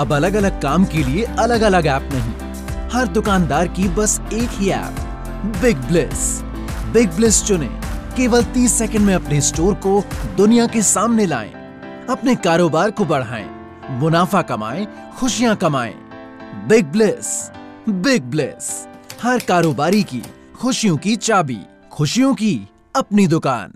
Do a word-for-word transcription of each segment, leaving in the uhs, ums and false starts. अब अलग अलग काम के लिए अलग अलग ऐप नहीं, हर दुकानदार की बस एक ही app Big Bliss. Big Bliss चुने, केवल तीस सेकंड में अपने स्टोर को दुनिया के सामने लाएं, अपने कारोबार को बढ़ाएं, मुनाफा कमाएं, खुशियां कमाएं। बिग ब्लिस, बिग ब्लिस, हर कारोबारी की खुशियों की चाबी, खुशियों की अपनी दुकान।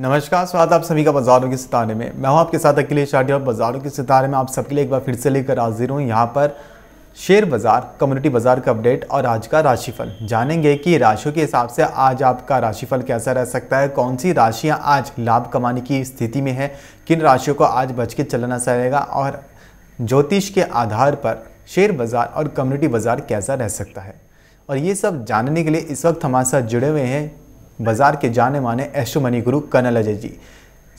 नमस्कार, स्वागत आप सभी का बाज़ारों के सितारे में। मैं हूं आपके साथ अखिलेश और बाज़ारों के सितारे में आप सबके लिए एक बार फिर से लेकर हाजिर हूं। यहां पर शेयर बाज़ार, कम्युनिटी बाज़ार का अपडेट और आज का राशिफल जानेंगे कि राशियों के हिसाब से आज आपका राशिफल कैसा रह सकता है, कौन सी राशियाँ आज लाभ कमाने की स्थिति में है, किन राशियों को आज बच के चलना चाहेगा और ज्योतिष के आधार पर शेयर बाज़ार और कम्युनिटी बाज़ार कैसा रह सकता है। और ये सब जानने के लिए इस वक्त हमारे साथ जुड़े हुए हैं बाजार के जाने माने एस्ट्रो मनी गुरु कर्नल अजय जी।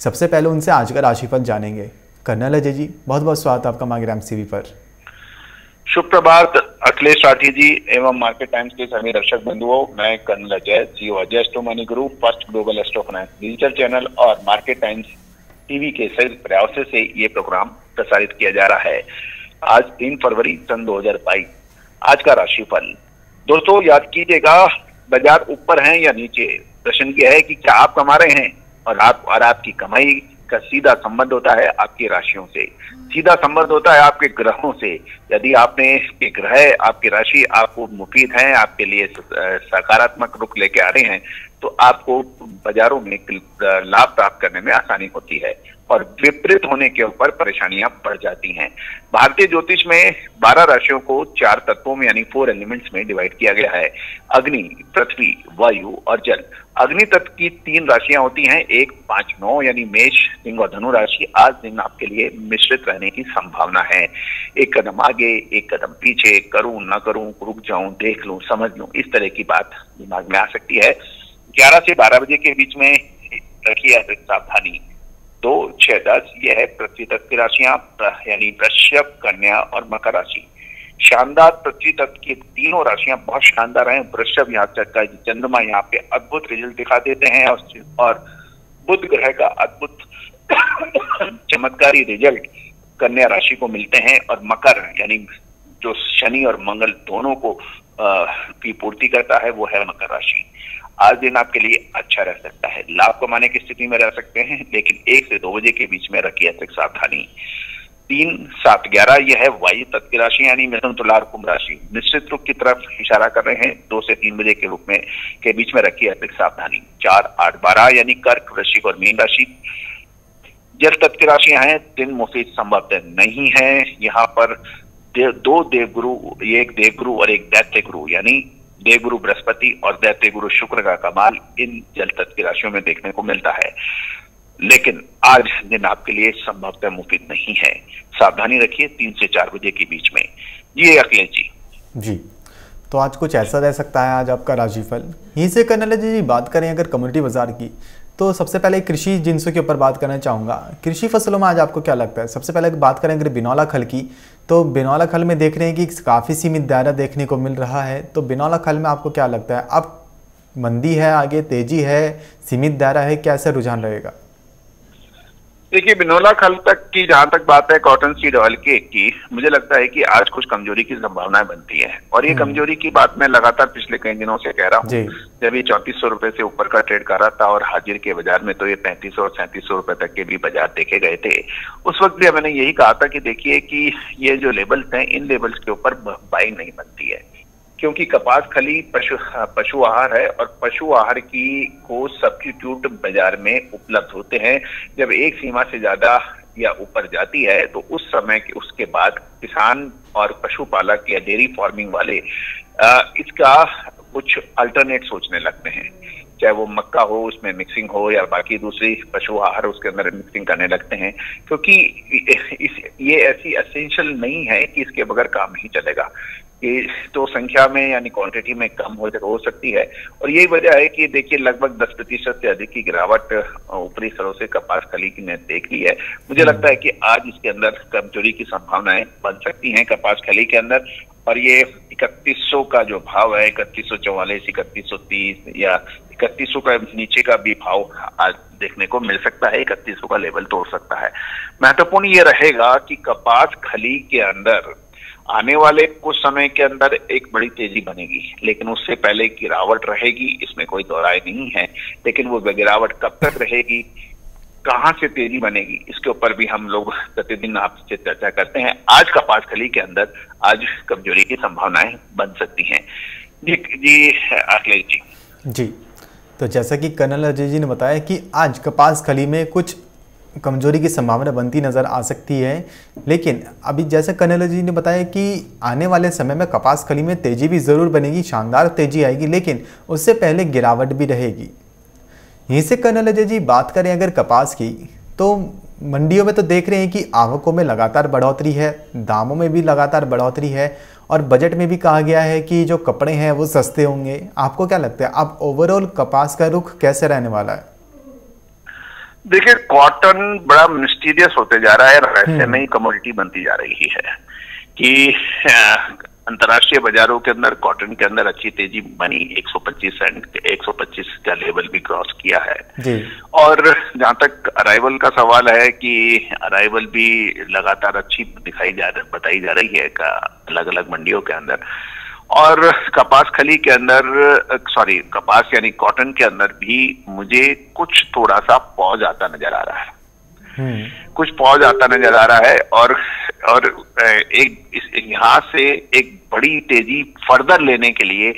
सबसे पहले उनसे आज का राशिफल जानेंगे। कर्नल अजय जी, बहुत बहुत स्वागत आपका मांगराम सीवी पर। सुप्रभात अखिलेश राठी जी एवं मार्केट टाइम्स के सभी दर्शक बंधुओं, मैं colonel Ajay, CEO Ajay astro money गुरु, first global astro finance digital channel और मार्केट टाइम्स टीवी के संयुक्त प्रयास से ये प्रोग्राम प्रसारित किया जा रहा है। आज तीन फरवरी सन दो हजार बाईस आज का राशिफल। दोस्तों याद कीजिएगा, बाजार ऊपर है या नीचे, प्रश्न यह है कि क्या आप कमा रहे हैं और आप और आपकी कमाई का सीधा संबंध होता है आपकी राशियों से, सीधा संबंध होता है आपके ग्रहों से। यदि आपने के ग्रह आपकी राशि आपको मुफीद हैं, आपके लिए सकारात्मक रूप लेके आ रहे हैं, तो आपको बाजारों में लाभ प्राप्त करने में आसानी होती है और विपरीत होने के ऊपर परेशानियां बढ़ जाती हैं। भारतीय ज्योतिष में बारह राशियों को चार तत्वों में यानी फोर एलिमेंट्स में डिवाइड किया गया है, अग्नि, पृथ्वी, वायु और जल। अग्नि तत्व की तीन राशियां होती हैं, एक, पांच, नौ यानी मेष, सिंह और धनु राशि। आज दिन आपके लिए मिश्रित रहने की संभावना है, एक कदम आगे एक कदम पीछे, करूं ना करूं, रुक जाऊं, देख लूं, समझ लूं, इस तरह की बात दिमाग में आ सकती है। ग्यारह से बारह बजे के बीच में रखिए सावधानी। दो, छह, दस, यह है पृथ्वी तत्व की राशियां यानी वृश्चिक, कन्या और मकर राशि। शानदार पृथ्वी तत्व की तीनों राशियां बहुत शानदार हैं। वृश्चिक यहाँ तक का चंद्रमा यहाँ पे अद्भुत रिजल्ट दिखा देते हैं और बुध ग्रह का अद्भुत चमत्कारी रिजल्ट कन्या राशि को मिलते हैं और मकर यानी जो शनि और मंगल दोनों को आ, की पूर्ति करता है वो है मकर राशि। आज दिन आपके लिए अच्छा रह सकता है, लाभ कमाने की स्थिति में रह सकते हैं, लेकिन एक से दो बजे के बीच में रखिए अधिक सावधानी। तीन, सात, ग्यारह, यह है वायु तत्व की राशि यानी मिथुन, तुला और कुंभ राशि, निश्चित रूप की तरफ इशारा कर रहे हैं। दो से तीन बजे के रूप में के बीच में रखिए अधिक सावधानी। चार, आठ, बारह यानी कर्क, वृश्चिक और मीन राशि। जल तत्व की राशियां हैं, दिन मुफीद संभवतः नहीं है। यहाँ पर देव, दो देवगुरु, एक देवगुरु और एक दैत्य गुरु यानी देवगुरु बृहस्पति और दैत्य गुरु शुक्र का कमाल इन जल तत्व की राशियों में देखने को मिलता है, लेकिन आज दिन आपके लिए संभवतः मुफीद नहीं है, सावधानी रखिए तीन से चार बजे के बीच में। ये अखिलेश जी जी तो आज कुछ ऐसा रह सकता है आज आपका राशिफल। यहीं से कर्नल जी जी बात करें अगर कम्युनिटी बाजार की, तो सबसे पहले कृषि जिन्सों के ऊपर बात करना चाहूँगा। कृषि फसलों में आज आपको क्या लगता है? सबसे पहले बात करें अगर बिनौला खल की, तो बिनौला खल में देख रहे हैं कि काफ़ी सीमित दायरा देखने को मिल रहा है, तो बिनौला खल में आपको क्या लगता है? अब मंदी है, आगे तेजी है, सीमित दायरा है, क्या ऐसा रुझान रहेगा? देखिए बिनौला खल तक की जहाँ तक बात है कॉटन सीड ऑयल की, की मुझे लगता है कि आज कुछ कमजोरी की संभावनाएं बनती है और ये कमजोरी की बात मैं लगातार पिछले कई दिनों से कह रहा हूँ। जब ये चौंतीस सौ रुपए से ऊपर का ट्रेड कर रहा था और हाजिर के बाजार में तो ये पैंतीस सौ और सैंतीस सौ रुपए तक के भी बाजार देखे गए थे, उस वक्त भी मैंने यही कहा था कि देखिए कि ये जो लेबल्स हैं इन लेबल्स के ऊपर बाइंग नहीं बनती है, क्योंकि कपास खली पशु पशु आहार है और पशु आहार की को सब्स्टिट्यूट बाजार में उपलब्ध होते हैं। जब एक सीमा से ज्यादा या ऊपर जाती है तो उस समय के उसके बाद किसान और पशुपालक या डेयरी फार्मिंग वाले आ, इसका कुछ अल्टरनेट सोचने लगते हैं। चाहे वो मक्का हो उसमें मिक्सिंग हो या बाकी दूसरी पशु आहार उसके अंदर मिक्सिंग करने लगते हैं, क्योंकि इस ये ऐसी एसेंशियल नहीं है कि इसके बगैर काम नहीं चलेगा। तो संख्या में यानी क्वांटिटी में कम हो हो सकती है और यही वजह है कि देखिए लगभग दस प्रतिशत से अधिक की गिरावट ऊपरी स्तरों से कपास खली ने देख ली है। मुझे लगता है कि आज इसके अंदर कमजोरी की संभावनाएं बन सकती हैं कपास खली के अंदर, और ये इकतीस सौ का जो भाव है इकतीस सौ चौवालीस इकतीस सौ तीस या इकतीस सौ का नीचे का भी भाव आज देखने को मिल सकता है, इकतीस सौ का लेवल तोड़ सकता है। महत्वपूर्ण ये रहेगा कि कपास खली के अंदर आने वाले कुछ समय के अंदर एक बड़ी तेजी बनेगी, लेकिन उससे पहले गिरावट रहेगी, इसमें कोई दोहराय नहीं है। लेकिन वो गिरावट कब तक रहेगी, कहां से तेजी बनेगी, इसके ऊपर भी हम लोग प्रतिदिन आपसे चर्चा करते हैं। आज कपास खली के अंदर आज कमजोरी की संभावनाएं बन सकती हैं। जी जी अखिलेश जी जी तो जैसा कि कर्नल अजय जी ने बताया कि आज कपास खली में कुछ कमजोरी की संभावना बनती नज़र आ सकती है, लेकिन अभी जैसा कर्नल जी ने बताया कि आने वाले समय में कपास खली में तेजी भी ज़रूर बनेगी, शानदार तेजी आएगी, लेकिन उससे पहले गिरावट भी रहेगी। यहीं से कर्नल अजय जी बात करें अगर कपास की, तो मंडियों में तो देख रहे हैं कि आवकों में लगातार बढ़ोतरी है, दामों में भी लगातार बढ़ोतरी है, और बजट में भी कहा गया है कि जो कपड़े हैं वो सस्ते होंगे। आपको क्या लगता है, आप ओवरऑल कपास का रुख कैसे रहने वाला है? देखिए कॉटन बड़ा मिस्टीरियस होते जा रहा है और ऐसे में ही कमोडिटी बनती जा रही है कि अंतर्राष्ट्रीय बाजारों के अंदर कॉटन के अंदर अच्छी तेजी बनी, एक सौ पच्चीस सेंट एक सौ पच्चीस का लेवल भी क्रॉस किया है जी। और जहां तक अराइवल का सवाल है कि अराइवल भी लगातार अच्छी दिखाई जा रही बताई जा रही है का अलग अलग मंडियों के अंदर, और कपास खली के अंदर सॉरी कपास यानी कॉटन के अंदर भी मुझे कुछ थोड़ा सा पॉज आता नजर आ रहा है, कुछ पॉज आता नजर आ रहा है। और और एक यहाँ से एक बड़ी तेजी फर्दर लेने के लिए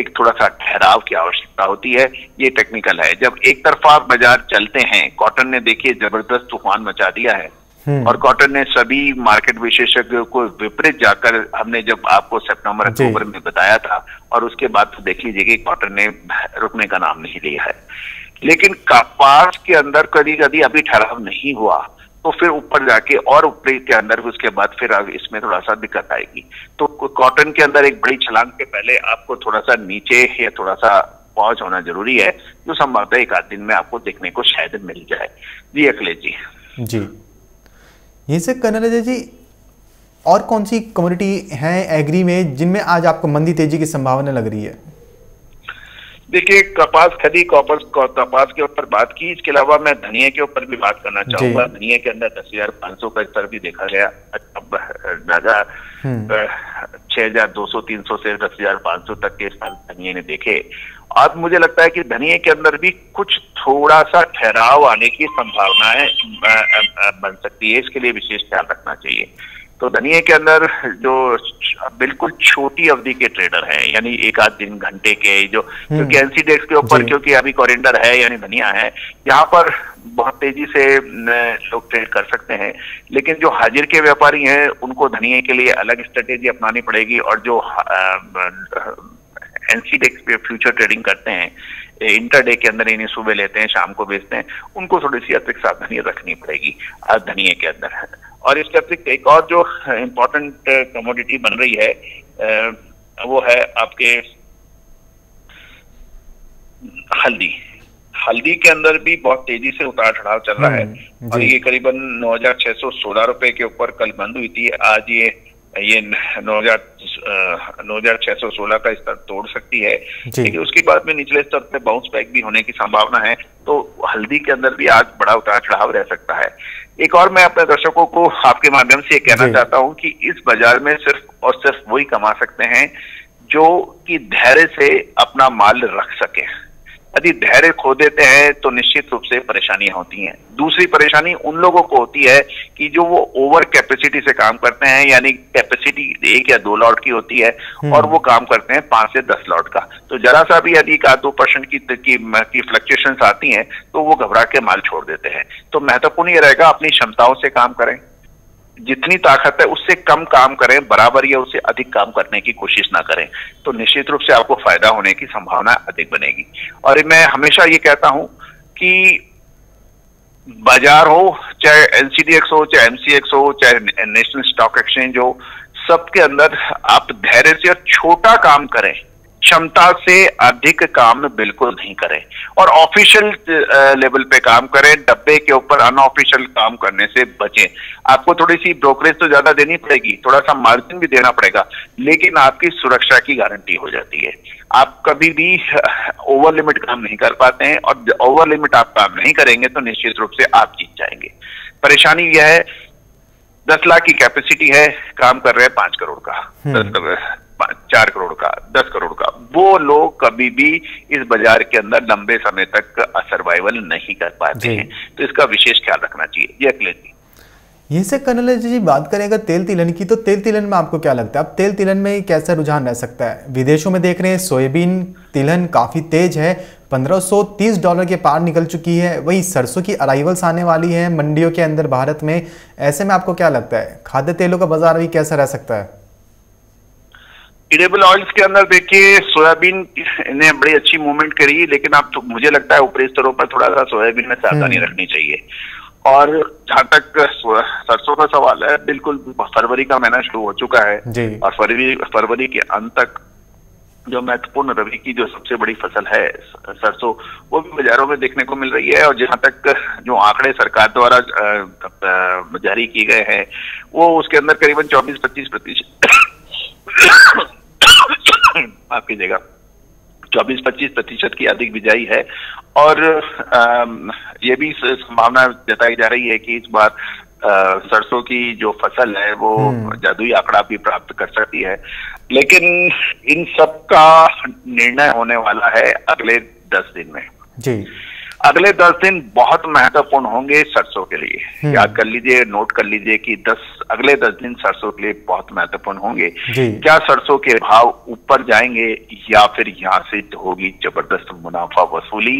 एक थोड़ा सा ठहराव की आवश्यकता होती है, ये टेक्निकल है। जब एक तरफा बाजार चलते हैं, कॉटन ने देखिए जबरदस्त तूफान मचा दिया है और कॉटन ने सभी मार्केट विशेषज्ञों को विपरीत जाकर, हमने जब आपको सितंबर अक्टूबर में बताया था, और उसके बाद तो देख लीजिए कि कॉटन ने रुकने का नाम नहीं लिया है। लेकिन कपास के अंदर कभी कभी अभी ठहराव नहीं हुआ तो फिर ऊपर जाके और ऊपर के अंदर उसके बाद फिर इसमें थोड़ा सा दिक्कत आएगी। तो कॉटन के अंदर एक बड़ी छलांग के पहले आपको थोड़ा सा नीचे या थोड़ा सा पॉज होना जरूरी है, जो संभवतः एक आध दिन में आपको देखने को शायद मिल जाए। जी अखिलेश जी जी यहीं से कर्नल अजय जी, और कौन सी कमोडिटी हैं एग्री में जिनमें आज आपको मंदी तेजी की संभावना लग रही है? देखिए कपास खली कॉपर कपास के ऊपर बात की, इसके अलावा मैं धनिया के ऊपर भी बात करना चाहूंगा। धनिया के अंदर दस हजार पाँच सौ का स्तर भी देखा गया, छह हजार दो सौ तीन सौ से दस हजार पाँच सौ तक के स्तर धनिया ने देखे। अब मुझे लगता है कि धनिया के अंदर भी कुछ थोड़ा सा ठहराव आने की संभावनाएं बन सकती है, इसके लिए विशेष ख्याल रखना चाहिए। तो धनिया के अंदर जो बिल्कुल छोटी अवधि के ट्रेडर हैं, यानी एक आध दिन घंटे के जो, क्योंकि एनसीडेक्स के ऊपर क्योंकि अभी कोरिएंडर है यानी धनिया है, यहाँ पर बहुत तेजी से लोग ट्रेड कर सकते हैं। लेकिन जो हाजिर के व्यापारी हैं उनको धनिया के लिए अलग स्ट्रेटेजी अपनानी पड़ेगी, और जो एनसीडेक्स पे फ्यूचर ट्रेडिंग करते हैं इंटरडे के अंदर, इन्हें सुबह लेते हैं शाम को बेचते हैं, उनको थोड़ी सी अतिरिक्त सावधानी रखनी पड़ेगी आज धनिया के अंदर। और इसके अतिरिक्त एक और जो इम्पोर्टेंट कमोडिटी बन रही है वो है आपके हल्दी। हल्दी के अंदर भी बहुत तेजी से उतार चढ़ाव चल रहा है और ये करीबन नौ हजार छह सौ सोलह रुपए के ऊपर कल बंद हुई थी, आज ये ये नौ हजार नौ हजार छह सौ सोलह का स्तर तोड़ सकती है, लेकिन उसके बाद में निचले स्तर पे बाउंस बैक भी होने की संभावना है। तो हल्दी के अंदर भी आज बड़ा उतार चढ़ाव रह सकता है। एक और मैं अपने दर्शकों को आपके माध्यम से कहना चाहता हूं कि इस बाजार में सिर्फ और सिर्फ वही कमा सकते हैं जो कि धैर्य से अपना माल रख सके। यदि धैर्य खो देते हैं तो निश्चित रूप से परेशानियां होती हैं। दूसरी परेशानी उन लोगों को होती है कि जो वो ओवर कैपेसिटी से काम करते हैं, यानी कैपेसिटी एक या दो लॉट की होती है और वो काम करते हैं पांच से दस लॉट का। तो जरा सा भी यदि एक आध दो परसेंट की, की, की फ्लक्चुएशंस आती हैं तो वो घबरा के माल छोड़ देते हैं। तो महत्वपूर्ण ये रहेगा अपनी क्षमताओं से काम करें, जितनी ताकत है उससे कम काम करें, बराबर या उससे अधिक काम करने की कोशिश ना करें, तो निश्चित रूप से आपको फायदा होने की संभावना अधिक बनेगी। और मैं हमेशा ये कहता हूं कि बाजार हो, चाहे एनसीडीएक्स हो, चाहे एमसीएक्स हो, चाहे नेशनल स्टॉक एक्सचेंज हो, सबके अंदर आप धैर्य से और छोटा काम करें, क्षमता से अधिक काम बिल्कुल नहीं करें, और ऑफिशियल लेवल पे काम करें, डब्बे के ऊपर अनऑफिशियल काम करने से बचें। आपको थोड़ी सी ब्रोकरेज तो ज्यादा देनी पड़ेगी, थोड़ा सा मार्जिन भी देना पड़ेगा, लेकिन आपकी सुरक्षा की गारंटी हो जाती है। आप कभी भी ओवर लिमिट काम नहीं कर पाते हैं, और ओवर लिमिट आप काम नहीं करेंगे तो निश्चित रूप से आप जीत जाएंगे। परेशानी यह है, दस लाख की कैपेसिटी है, काम कर रहे हैं पांच करोड़ का, दस चार करोड़ का, दस करोड़ का, वो लोग कभी भी इस बाजार के अंदर लंबे समय तक सर्वाइवल नहीं कर पाते हैं, तो इसका विशेष ख्याल रखना चाहिए। ये अखिलेश जी, ये से कर्नल अजय जी बात करें अगर तेल तिलहन की, तो तेल तिलहन में आपको क्या लगता है, अब तेल तिलहन में कैसा रुझान रह सकता है? विदेशों में देख रहे हैं सोयाबीन तिलहन काफी तेज है, पंद्रह सौ तीस डॉलर के पार निकल चुकी है, वही सरसों की अराइवल्स आने वाली है मंडियों के अंदर भारत में। ऐसे में आपको क्या लगता है खाद्य तेलों का बाजार भी कैसा रह सकता है? इरेबल ऑयल्स के अंदर देखिए, सोयाबीन ने बड़ी अच्छी मूवमेंट करी, लेकिन आप तो, मुझे लगता है ऊपरी स्तरों पर थोड़ा सा सोयाबीन में सावधानी रखनी चाहिए। और जहां तक सरसों का सवाल है, बिल्कुल फरवरी का महीना शुरू हो चुका है, और फरवरी फरवरी के अंत तक जो महत्वपूर्ण रबी की जो सबसे बड़ी फसल है सरसों, वो भी बाजारों में देखने को मिल रही है। और जहां तक जो आंकड़े सरकार द्वारा जारी किए गए हैं, वो उसके अंदर करीबन चौबीस पच्चीस प्रतिशत आपकी जगह चौबीस पच्चीस प्रतिशत की अधिक बिजाई है। और यह भी संभावना जताई जा रही है कि इस बार सरसों की जो फसल है वो जादुई आंकड़ा भी प्राप्त कर सकती है, लेकिन इन सब का निर्णय होने वाला है अगले दस दिन में जी। अगले दस दिन बहुत महत्वपूर्ण होंगे सरसों के लिए, याद कर लीजिए, नोट कर लीजिए कि दस अगले दस दिन सरसों के लिए बहुत महत्वपूर्ण होंगे। क्या सरसों के भाव ऊपर जाएंगे, या फिर यहाँ से होगी जबरदस्त मुनाफा वसूली,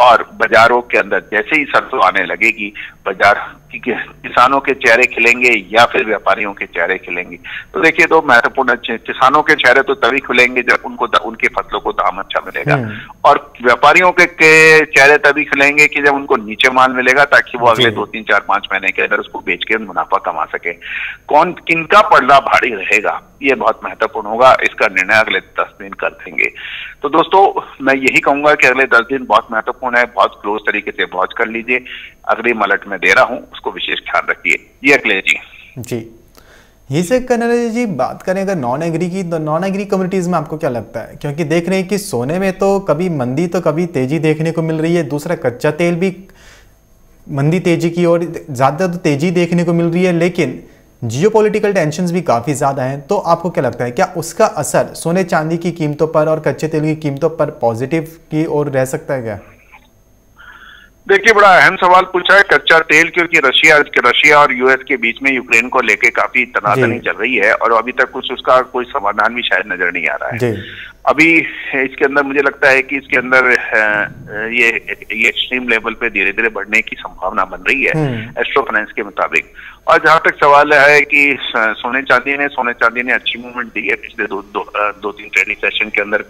और बाजारों के अंदर जैसे ही सरसों आने लगेगी, बाजार किसानों के चेहरे खिलेंगे या फिर व्यापारियों के चेहरे खिलेंगे? तो देखिए, दो महत्वपूर्ण अच्छे, किसानों के चेहरे तो तभी खिलेंगे जब उनको उनके फसलों को दाम अच्छा मिलेगा, और व्यापारियों के, के चेहरे तभी खिलेंगे कि जब उनको नीचे माल मिलेगा, ताकि वो अगले दो तीन चार पांच महीने के अंदर उसको बेच के मुनाफा कमा सके। कौन किनका पल्ला भारी रहेगा, ये बहुत महत्वपूर्ण होगा, इसका निर्णय अगले दस दिन कर देंगे। तो दोस्तों, मैं यही कहूंगा कि अगले दस दिन बहुत महत्वपूर्ण है, बहुत क्लोज तरीके से वॉच कर लीजिए। अग्रिम अलर्ट में दे रहा हूं, उसको विशेष ख्याल रखिए। ये अखिलेश जी जी ये से कर्नल जी बात करें अगर नॉन एग्री की, तो नॉन एग्री कम्युनिटीज में आपको क्या लगता है? क्योंकि देख रहे हैं कि सोने में तो कभी मंदी तो कभी तेजी देखने को मिल रही है, दूसरा कच्चा तेल भी मंदी तेजी की और ज्यादा तो तेजी देखने को मिल रही है, लेकिन जियोपॉलिटिकल टेंशंस भी काफ़ी ज़्यादा हैं। तो आपको क्या लगता है, क्या उसका असर सोने चांदी की कीमतों पर और कच्चे तेल की कीमतों पर पॉजिटिव की ओर रह सकता है क्या? देखिए, बड़ा अहम सवाल पूछा है कच्चा तेल, क्योंकि रशिया रशिया और यूएस के बीच में यूक्रेन को लेके काफी तनातनी चल रही है, और अभी तक कुछ उसका कोई समाधान भी शायद नजर नहीं आ रहा है। अभी इसके अंदर मुझे लगता है कि इसके अंदर ये ये एक्सट्रीम लेवल पे धीरे धीरे बढ़ने की संभावना बन रही है एस्ट्रो फाइनेंस के मुताबिक। और जहां तक सवाल है कि सोने चांदी ने सोने चांदी ने अच्छी मूवमेंट दी है पिछले दो, दो, दो तीन ट्रेडिंग सेशन के अंदर,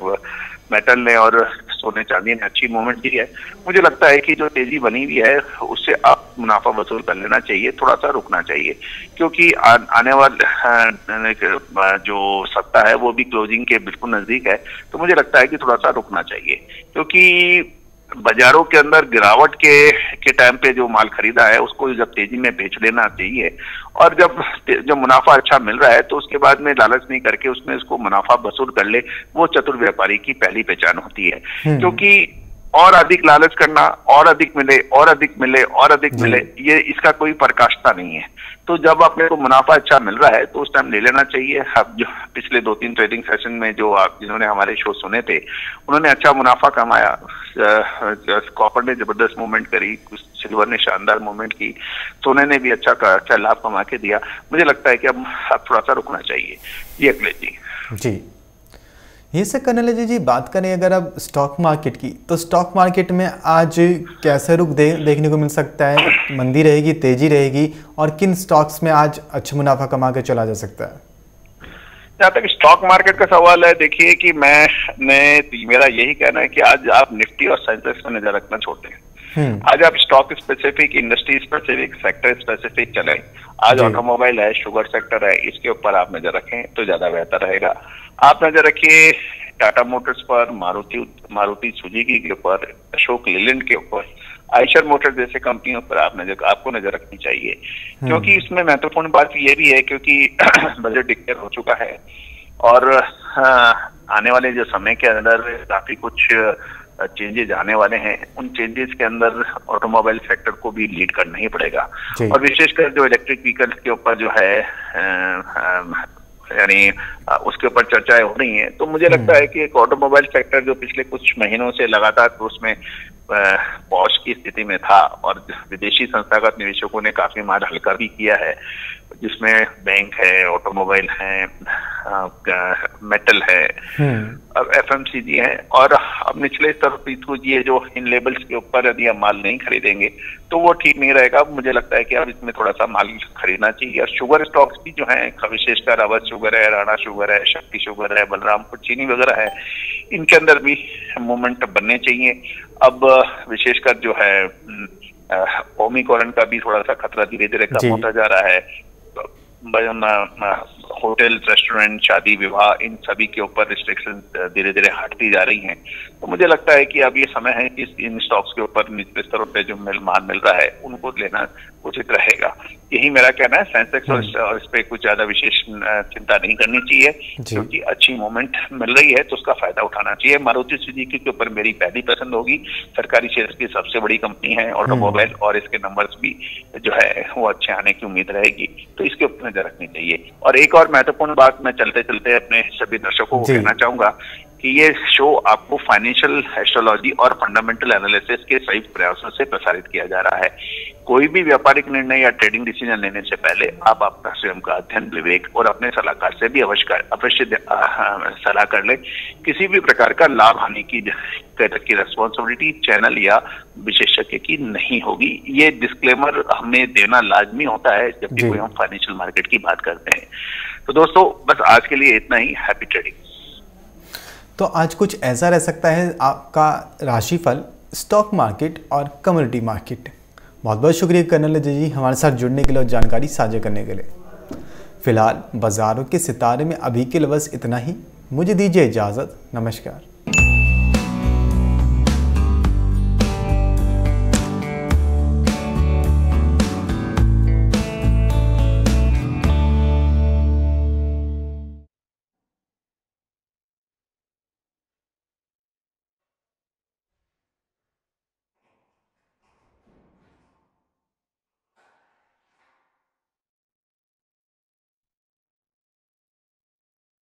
मेटल ने और सोने चांदी ने अच्छी मूवमेंट दी है। मुझे लगता है कि जो तेजी बनी हुई है उससे आप मुनाफा वसूल कर लेना चाहिए, थोड़ा सा रुकना चाहिए, क्योंकि आ, आने वाले जो सप्ताह है वो भी क्लोजिंग के बिल्कुल नजदीक है, तो मुझे लगता है कि थोड़ा सा रुकना चाहिए, क्योंकि बाजारों के अंदर गिरावट के के टाइम पे जो माल खरीदा है उसको जब तेजी में बेच लेना चाहिए, और जब जब मुनाफा अच्छा मिल रहा है तो उसके बाद में लालच नहीं करके उसमें उसको मुनाफा वसूल कर ले, वो चतुर व्यापारी की पहली पहचान होती है। क्योंकि और अधिक लालच करना, और अधिक मिले और अधिक मिले और अधिक मिले, ये इसका कोई प्रकाशता नहीं है। तो जब अपने को मुनाफा अच्छा मिल रहा है तो उस टाइम ले लेना चाहिए। अब जो पिछले दो तीन ट्रेडिंग सेशन में जो आप जिन्होंने हमारे शो सुने थे, उन्होंने अच्छा मुनाफा कमाया, कॉपर ने जबरदस्त मूवमेंट करी, सिल्वर ने शानदार मूवमेंट की, सोने ने भी अच्छा अच्छा लाभ कमा के दिया। मुझे लगता है कि अब थोड़ा सा रुकना चाहिए। ये अखिलेश जी जी यहीं से कर्नल अजय जी, बात करें अगर अब स्टॉक मार्केट की, तो स्टॉक मार्केट में आज कैसे रुख दे, देखने को मिल सकता है? मंदी रहेगी, तेजी रहेगी, और किन स्टॉक्स में आज अच्छा मुनाफा कमा के चला जा सकता है? जहाँ तक स्टॉक मार्केट का सवाल है, देखिए कि मैं ने मेरा यही कहना है कि आज आप निफ्टी और सेंसेक्स में नजर रखना छोड़ दें। आज आप stock specific, industry specific, sector specific चले। आज ऑटोमोबाइल है, शुगर सेक्टर है, इसके ऊपर आप नजर रखें तो ज्यादा बेहतर रहेगा। आप नजर रखिए टाटा मोटर्स पर, मारुति मारुति सुजुकी के ऊपर, अशोक लीलैंड के ऊपर, आइशर मोटर्स जैसे कंपनियों पर आप नजर आपको नजर रखनी चाहिए, क्योंकि इसमें महत्वपूर्ण बात यह भी है क्योंकि बजट डिक्लेयर हो चुका है और आने वाले जो समय के अंदर काफी कुछ चेंजेज आने वाले हैं। उन चेंजेस के अंदर ऑटोमोबाइल सेक्टर को भी लीड करना ही पड़ेगा, और विशेषकर जो इलेक्ट्रिक व्हीकल्स के ऊपर जो है यानी उसके ऊपर चर्चाएं हो रही हैं। तो मुझे लगता है कि एक ऑटोमोबाइल सेक्टर जो पिछले कुछ महीनों से लगातार उसमें पॉश की स्थिति में था और विदेशी संस्थागत निवेशकों ने काफी मार हल्का भी किया है, जिसमें बैंक है, ऑटोमोबाइल है, मेटल है, अब एफएमसीजी है, और अब निचले स्तर पर ये जो इन लेबल्स के ऊपर यदि हम माल नहीं खरीदेंगे तो वो ठीक नहीं रहेगा। मुझे लगता है कि अब इसमें थोड़ा सा माल खरीदना चाहिए। और शुगर स्टॉक्स भी जो है, विशेषकर अवध शुगर है, राणा शुगर है, शक्ति शुगर है, बलरामपुर चीनी वगैरह है, इनके अंदर भी मूवमेंट बनने चाहिए। अब विशेषकर जो है ओमिक्रॉन का भी थोड़ा सा खतरा धीरे धीरे कम होता जा रहा है। होटल, रेस्टोरेंट, शादी विवाह, इन सभी के ऊपर रिस्ट्रिक्शन धीरे धीरे हटती जा रही हैं। तो मुझे लगता है कि अब ये समय है कि इन स्टॉक्स के ऊपर निचले स्तरों पे जो मिल माल मिल रहा है उनको लेना उचित रहेगा। यही मेरा कहना है। सेंसेक्स और इस पे कुछ ज्यादा विशेष चिंता नहीं करनी चाहिए, क्योंकि अच्छी मूवमेंट मिल रही है तो उसका फायदा उठाना चाहिए। मारुति सुजुकी के ऊपर मेरी पहली पसंद होगी, सरकारी शेयर की सबसे बड़ी कंपनी है ऑटोमोबाइल, और इसके नंबर्स भी जो है वो अच्छे आने की उम्मीद रहेगी, तो इसके ऊपर नजर रखनी चाहिए। और एक और महत्वपूर्ण बात मैं चलते चलते अपने सभी दर्शकों को कहना चाहूंगा कि ये शो आपको फाइनेंशियल एस्ट्रोलॉजी और फंडामेंटल एनालिसिस के सही प्रयासों से प्रसारित किया जा रहा है। कोई भी व्यापारिक निर्णय या ट्रेडिंग डिसीजन लेने से पहले आप अपना स्वयं का अध्ययन, विवेक और अपने सलाहकार से भी अवश्य अवश्य सलाह कर लें। किसी भी प्रकार का लाभ हानि की की रेस्पॉन्सिबिलिटी चैनल या विशेषज्ञ की नहीं होगी। ये डिस्क्लेमर हमें देना लाजमी होता है जब भी कोई हम फाइनेंशियल मार्केट की बात करते हैं। तो दोस्तों बस आज के लिए इतना ही। Happy trading. तो आज कुछ ऐसा रह सकता है आपका राशिफल स्टॉक मार्केट और कमोडिटी मार्केट। बहुत बहुत शुक्रिया कर्नल अजय जी हमारे साथ जुड़ने के लिए और जानकारी साझा करने के लिए। फिलहाल बाजारों के सितारे में अभी के लिए बस इतना ही। मुझे दीजिए इजाज़त। नमस्कार।